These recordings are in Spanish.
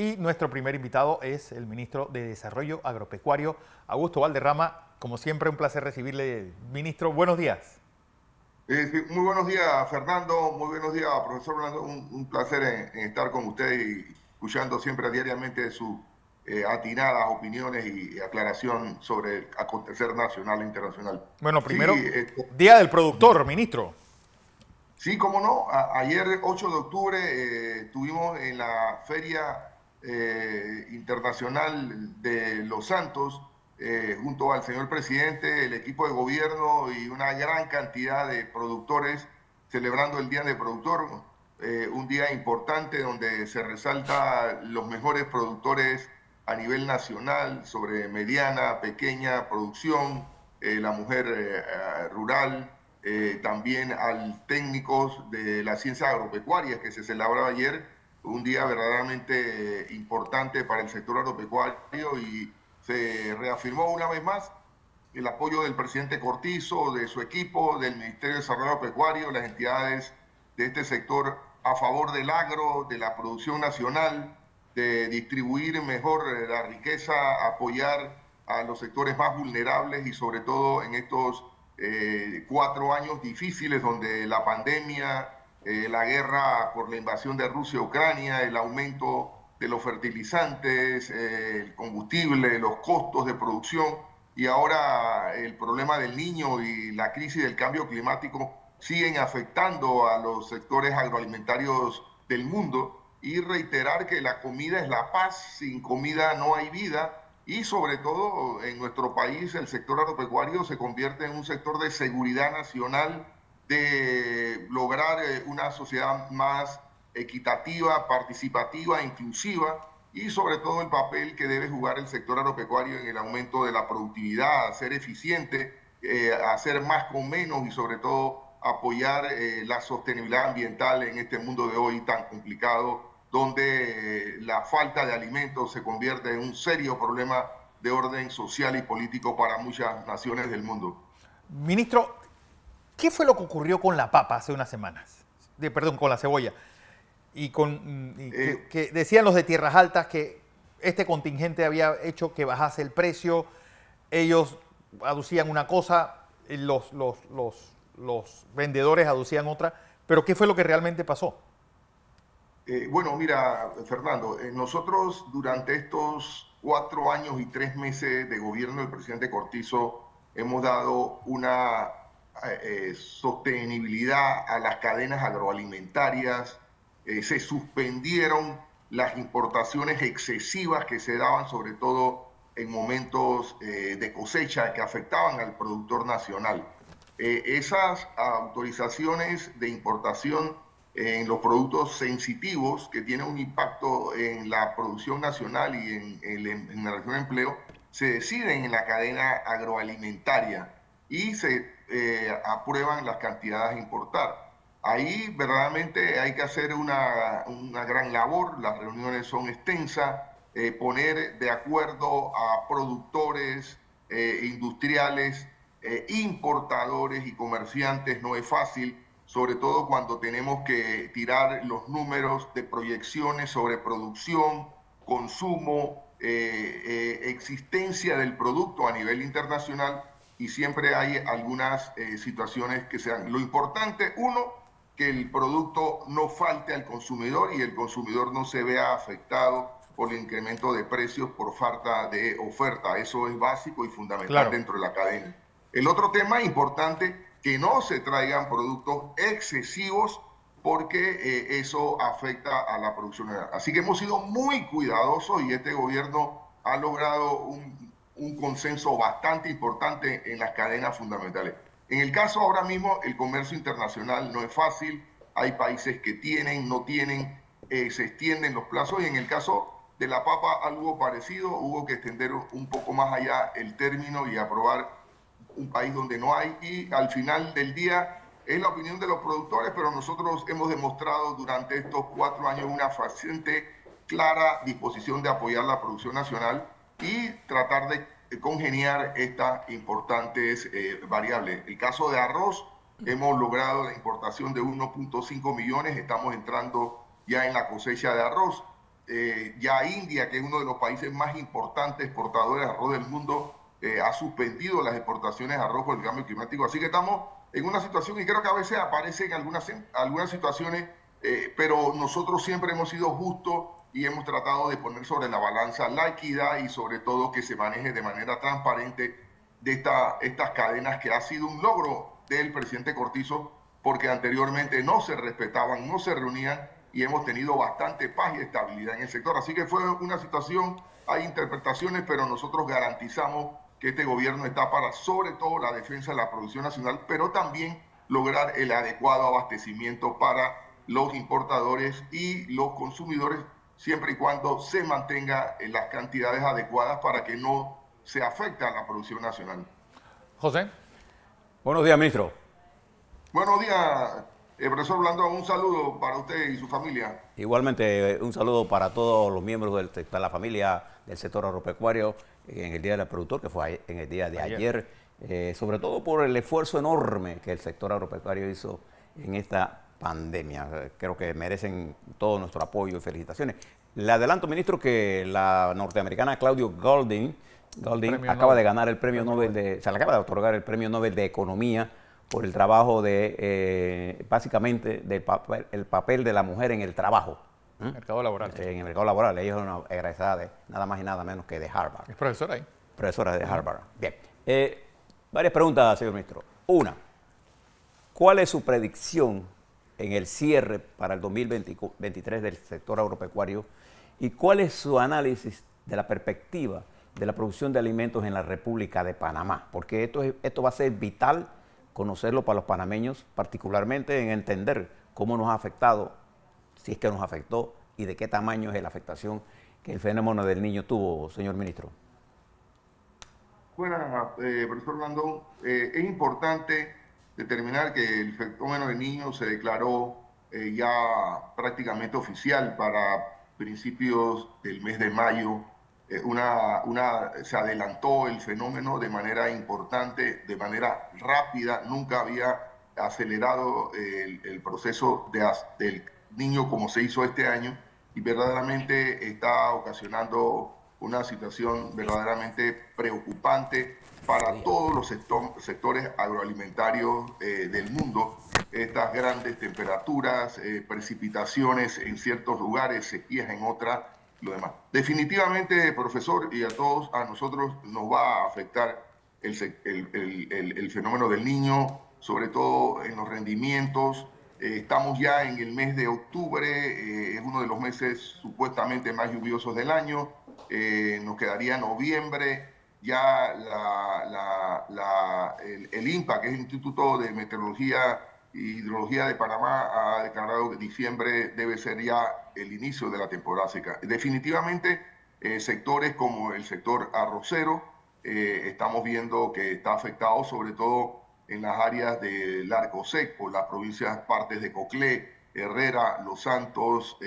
Y nuestro primer invitado es el ministro de Desarrollo Agropecuario, Augusto Valderrama. Como siempre, un placer recibirle, ministro. Buenos días. Muy buenos días, Fernando. Muy buenos días, profesor Orlando. Un placer en estar con usted y escuchando siempre diariamente sus atinadas opiniones y aclaración sobre el acontecer nacional e internacional. Bueno, primero, sí, Día del Productor, ministro. Sí, cómo no. Ayer, 8 de octubre, estuvimos en la Feria Internacional de Los Santos, junto al señor presidente, el equipo de gobierno y una gran cantidad de productores celebrando el Día del Productor, un día importante donde se resalta los mejores productores a nivel nacional sobre mediana, pequeña producción, la mujer rural, también al técnicos de las ciencias agropecuarias que se celebraba ayer. Un día verdaderamente importante para el sector agropecuario y se reafirmó una vez más el apoyo del presidente Cortizo, de su equipo, del Ministerio de Desarrollo Agropecuario, las entidades de este sector a favor del agro, de la producción nacional, de distribuir mejor la riqueza, apoyar a los sectores más vulnerables y sobre todo en estos 4 años difíciles donde la pandemia, la guerra por la invasión de Rusia a Ucrania, el aumento de los fertilizantes, el combustible, los costos de producción y ahora el problema del niño y la crisis del cambio climático siguen afectando a los sectores agroalimentarios del mundo y reiterar que la comida es la paz, sin comida no hay vida y sobre todo en nuestro país el sector agropecuario se convierte en un sector de seguridad nacional de lograr una sociedad más equitativa, participativa, inclusiva y sobre todo el papel que debe jugar el sector agropecuario en el aumento de la productividad, ser eficiente, hacer más con menos y sobre todo apoyar la sostenibilidad ambiental en este mundo de hoy tan complicado donde la falta de alimentos se convierte en un serio problema de orden social y político para muchas naciones del mundo. Ministro, ¿qué fue lo que ocurrió con la papa hace unas semanas? Perdón, con la cebolla. Que decían los de Tierras Altas que este contingente había hecho que bajase el precio. Ellos aducían una cosa, los vendedores aducían otra. Pero ¿qué fue lo que realmente pasó? Bueno, mira, Fernando, nosotros durante estos 4 años y 3 meses de gobierno del presidente Cortizo hemos dado una sostenibilidad a las cadenas agroalimentarias, se suspendieron las importaciones excesivas que se daban sobre todo en momentos de cosecha que afectaban al productor nacional. Esas autorizaciones de importación en los productos sensitivos que tienen un impacto en la producción nacional y en la región de empleo se deciden en la cadena agroalimentaria y se aprueban las cantidades a importar. Ahí verdaderamente hay que hacer una gran labor, las reuniones son extensas, poner de acuerdo a productores, industriales, importadores y comerciantes no es fácil, sobre todo cuando tenemos que tirar los números de proyecciones sobre producción, consumo, existencia del producto a nivel internacional. Y siempre hay algunas situaciones que sean. Lo importante, uno, que el producto no falte al consumidor y el consumidor no se vea afectado por el incremento de precios por falta de oferta. Eso es básico y fundamental dentro de la cadena. El otro tema importante, que no se traigan productos excesivos porque eso afecta a la producción. Así que hemos sido muy cuidadosos y este gobierno ha logrado un consenso bastante importante en las cadenas fundamentales. En el caso ahora mismo, el comercio internacional no es fácil, hay países que tienen, no tienen, se extienden los plazos, y en el caso de la papa algo parecido, hubo que extender un poco más allá el término y aprobar un país donde no hay, y al final del día es la opinión de los productores, pero nosotros hemos demostrado durante estos 4 años una fehaciente, clara disposición de apoyar la producción nacional, y tratar de congeniar estas importantes variables. El caso de arroz, hemos logrado la importación de 1.5 millones, estamos entrando ya en la cosecha de arroz. Ya India, que es uno de los países más importantes exportadores de arroz del mundo, ha suspendido las exportaciones de arroz por el cambio climático. Así que estamos en una situación, y creo que a veces aparecen algunas situaciones, pero nosotros siempre hemos sido justos y hemos tratado de poner sobre la balanza la equidad y sobre todo que se maneje de manera transparente de estas cadenas, que ha sido un logro del presidente Cortizo, porque anteriormente no se respetaban, no se reunían, y hemos tenido bastante paz y estabilidad en el sector. Así que fue una situación, hay interpretaciones, pero nosotros garantizamos que este gobierno está para sobre todo la defensa de la producción nacional, pero también lograr el adecuado abastecimiento para los importadores y los consumidores, siempre y cuando se mantenga en las cantidades adecuadas para que no se afecte a la producción nacional. José. Buenos días, ministro. Buenos días, profesor Blandón. Un saludo para usted y su familia. Igualmente, un saludo para todos los miembros de la familia del sector agropecuario en el Día del Productor, que fue en el día de ayer, sobre todo por el esfuerzo enorme que el sector agropecuario hizo en esta pandemia. Creo que merecen todo nuestro apoyo y felicitaciones. Le adelanto, ministro, que la norteamericana Claudio Goldin acaba de ganar el premio Nobel, se le acaba de otorgar el premio Nobel de Economía por el trabajo de, básicamente, el papel de la mujer en el trabajo. Mercado laboral. En el mercado laboral. Ella es una egresada de nada más y nada menos que de Harvard. ¿Es profesora ahí? Profesora de Harvard. Bien. Varias preguntas, señor ministro. Una, ¿cuál es su predicción en el cierre para el 2023 del sector agropecuario? ¿Y cuál es su análisis de la perspectiva de la producción de alimentos en la República de Panamá? Porque esto va a ser vital conocerlo para los panameños, particularmente en entender cómo nos ha afectado, si es que nos afectó, y de qué tamaño es la afectación que el fenómeno del Niño tuvo, señor ministro. Bueno, profesor Blandón, es importante determinar que el fenómeno del Niño se declaró ya prácticamente oficial para principios del mes de mayo. Se adelantó el fenómeno de manera importante, de manera rápida. Nunca había acelerado el proceso del Niño como se hizo este año, y verdaderamente está ocasionando una situación verdaderamente preocupante para todos los sectores agroalimentarios del mundo. Estas grandes temperaturas, precipitaciones en ciertos lugares, sequías en otras, lo demás. Definitivamente, profesor, y a nosotros nos va a afectar el fenómeno del Niño, sobre todo en los rendimientos. Estamos ya en el mes de octubre, es uno de los meses supuestamente más lluviosos del año. Nos quedaría noviembre. Ya el INPA, que es el Instituto de Meteorología e Hidrología de Panamá, ha declarado que diciembre debe ser ya el inicio de la temporada seca. Definitivamente, sectores como el sector arrocero, estamos viendo que está afectado sobre todo en las áreas del Arco Seco, las provincias, partes de Coclé, Herrera, Los Santos,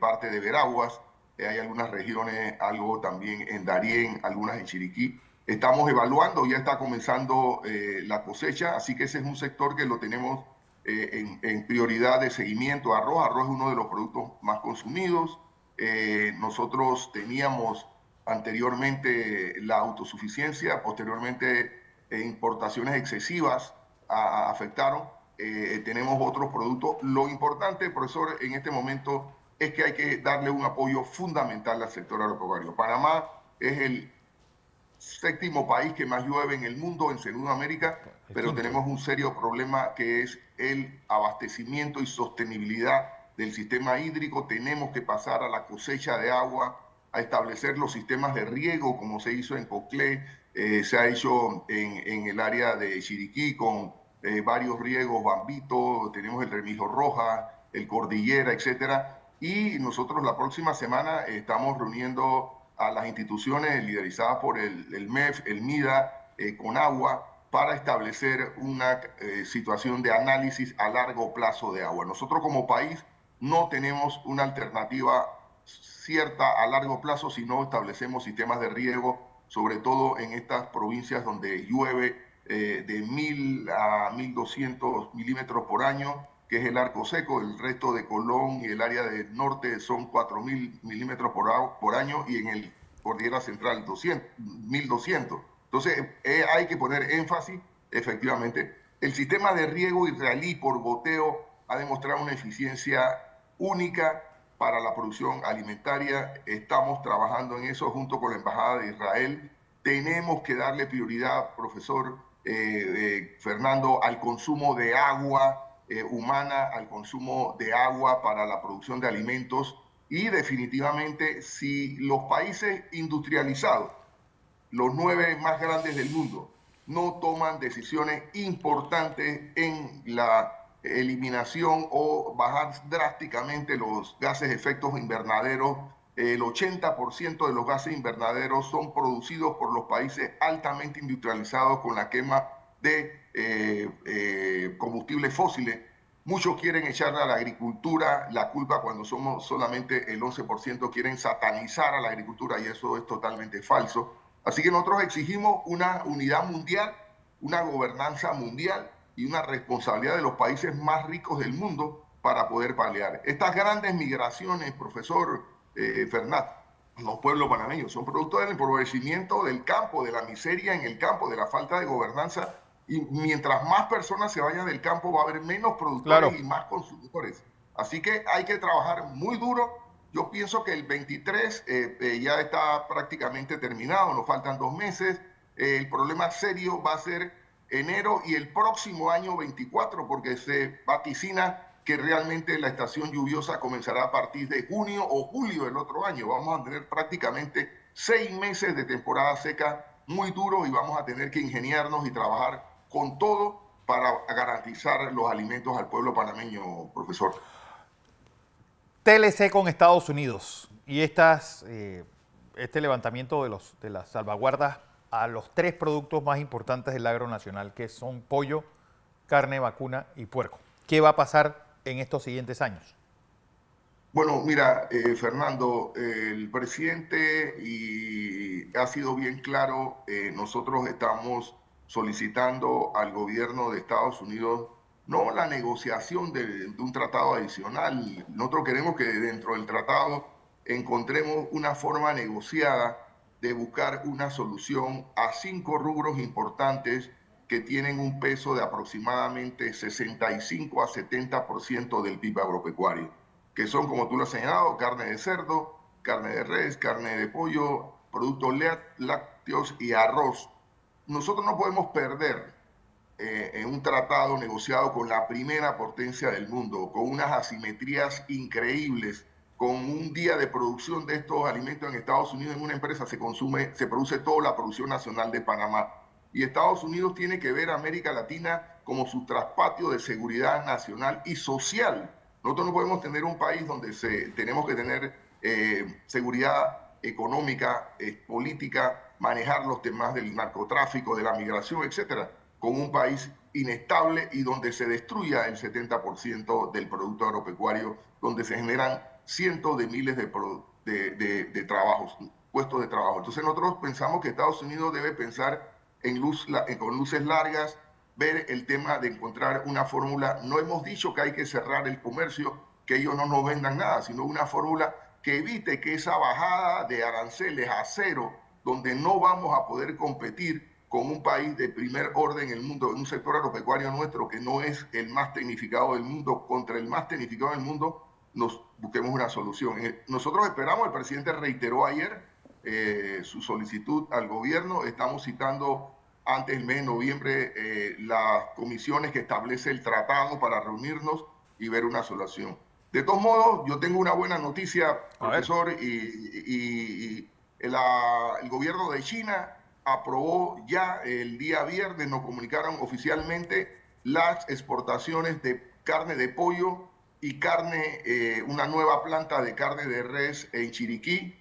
parte de Veraguas. Hay algunas regiones, algo también en Darién, algunas en Chiriquí. Estamos evaluando, ya está comenzando la cosecha, así que ese es un sector que lo tenemos en prioridad de seguimiento. Arroz es uno de los productos más consumidos. Nosotros teníamos anteriormente la autosuficiencia, posteriormente importaciones excesivas afectaron. Tenemos otros productos. Lo importante, profesor, en este momento es que hay que darle un apoyo fundamental al sector agropecuario. Panamá es el séptimo país que más llueve en el mundo, en Centroamérica, pero tenemos un serio problema que es el abastecimiento y sostenibilidad del sistema hídrico. Tenemos que pasar a la cosecha de agua, a establecer los sistemas de riego, como se hizo en Coclé, se ha hecho en el área de Chiriquí con varios riegos, Bambito, tenemos el Remijo Roja, el Cordillera, etcétera. Y nosotros la próxima semana estamos reuniendo a las instituciones liderizadas por el MEF, el MIDA, con agua, para establecer una situación de análisis a largo plazo de agua. Nosotros como país no tenemos una alternativa cierta a largo plazo si no establecemos sistemas de riego, sobre todo en estas provincias donde llueve de 1000 a 1200 milímetros por año. que es el Arco Seco, el resto de Colón y el área del norte son 4.000 milímetros por año, y en el Cordillera Central 1.200. Entonces hay que poner énfasis, efectivamente. El sistema de riego israelí por goteo ha demostrado una eficiencia única para la producción alimentaria. Estamos trabajando en eso junto con la Embajada de Israel. Tenemos que darle prioridad, profesor Fernando, al consumo de agua humana, al consumo de agua para la producción de alimentos. Y definitivamente, si los países industrializados, los 9 más grandes del mundo, no toman decisiones importantes en la eliminación o bajar drásticamente los gases de efectos invernaderos, el 80% de los gases invernaderos son producidos por los países altamente industrializados con la quema de combustibles fósiles. Muchos quieren echar a la agricultura la culpa cuando somos solamente el 11%, quieren satanizar a la agricultura, y eso es totalmente falso. Así que nosotros exigimos una unidad mundial, una gobernanza mundial y una responsabilidad de los países más ricos del mundo para poder paliar estas grandes migracionnes, profesor Fernando. Los pueblos panameños son producto del empobrecimiento del campo, de la miseria en el campo, de la falta de gobernanza. Y mientras más personas se vayan del campo, va a haber menos productores, claro, y más consumidores. Así que hay que trabajar muy duro. Yo pienso que el 23 ya está prácticamente terminado, nos faltan 2 meses. El problema serio va a ser enero y el próximo año 24, porque se vaticina que realmente la estación lluviosa comenzará a partir de junio o julio del otro año. Vamos a tener prácticamente 6 meses de temporada seca muy duro, y vamos a tener que ingeniarnos y trabajar con todo para garantizar los alimentos al pueblo panameño, profesor. TLC con Estados Unidos y este levantamiento de las salvaguardas a los 3 productos más importantes del agro nacional, que son pollo, carne vacuna y puerco. ¿Qué va a pasar en estos siguientes años? Bueno, mira, Fernando, el presidente ha sido bien claro. Nosotros estamos solicitando al gobierno de Estados Unidos no la negociación de un tratado adicional. Nosotros queremos que dentro del tratado encontremos una forma negociada de buscar una solución a 5 rubros importantes que tienen un peso de aproximadamente 65 a 70% del PIB agropecuario, que son, como tú lo has señalado, carne de cerdo, carne de res, carne de pollo, productos lácteos y arroz. Nosotros no podemos perder en un tratado negociado con la primera potencia del mundo, con unas asimetrías increíbles, con un día de producción de estos alimentos en Estados Unidos. En una empresa se produce toda la producción nacional de Panamá. Y Estados Unidos tiene que ver a América Latina como su traspatio de seguridad nacional y social. Nosotros no podemos tener un país donde tenemos que tener seguridad económica, política, manejar los temas del narcotráfico, de la migración, etcétera, con un país inestable y donde se destruya el 70% del producto agropecuario, donde se generan cientos de miles de trabajos, puestos de trabajo. Entonces nosotros pensamos que Estados Unidos debe pensar con luces largas, ver el tema de encontrar una fórmula. No hemos dicho que hay que cerrar el comercio, que ellos no nos vendan nada, sino una fórmula que evite que esa bajada de aranceles a cero, donde no vamos a poder competir con un país de primer orden en el mundo, en un sector agropecuario nuestro que no es el más tecnificado del mundo, contra el más tecnificado del mundo, nos busquemos una solución. Nosotros esperamos, el presidente reiteró ayer su solicitud al gobierno. Estamos citando antes del mes de noviembre las comisiones que establece el tratado para reunirnos y ver una solución. De todos modos, yo tengo una buena noticia, profesor, el gobierno de China aprobó ya el día viernes, nos comunicaron oficialmente las exportaciones de carne de pollo y carne, una nueva planta de carne de res en Chiriquí,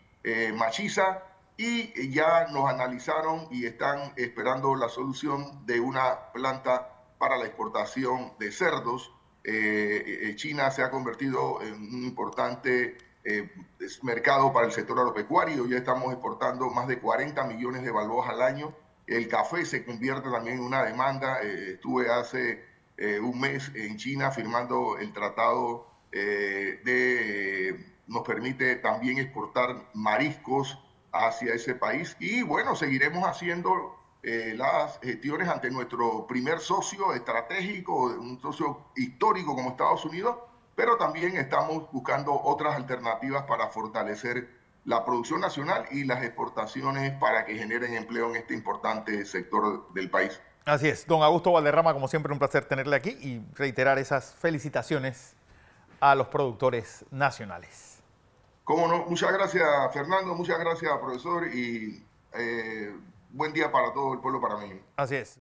Machiza, y ya nos analizaron y están esperando la solución de una planta para la exportación de cerdos. China se ha convertido en un importante mercado para el sector agropecuario. Ya estamos exportando más de 40 millones de balboas al año. El café se convierte también en una demanda. Estuve hace un mes en China firmando el tratado nos permite también exportar mariscos hacia ese país. Y bueno, seguiremos haciendo las gestiones ante nuestro primer socio estratégico, un socio histórico como Estados Unidos, pero también estamos buscando otras alternativas para fortalecer la producción nacional y las exportaciones para que generen empleo en este importante sector del país. Así es. Don Augusto Valderrama, como siempre, un placer tenerle aquí y reiterar esas felicitaciones a los productores nacionales. Cómo no. Muchas gracias, Fernando. Muchas gracias, profesor. Y buen día para todo el pueblo panameño. Así es.